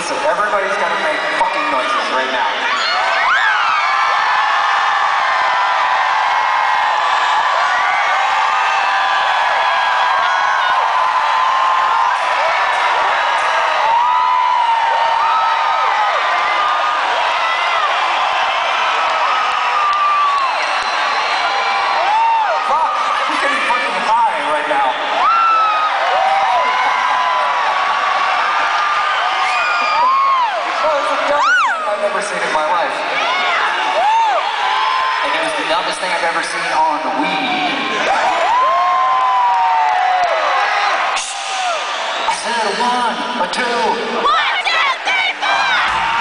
Listen, everybody's got to make fucking noises right now. Dumbest thing I've ever seen on weed. I said a 1, a 2.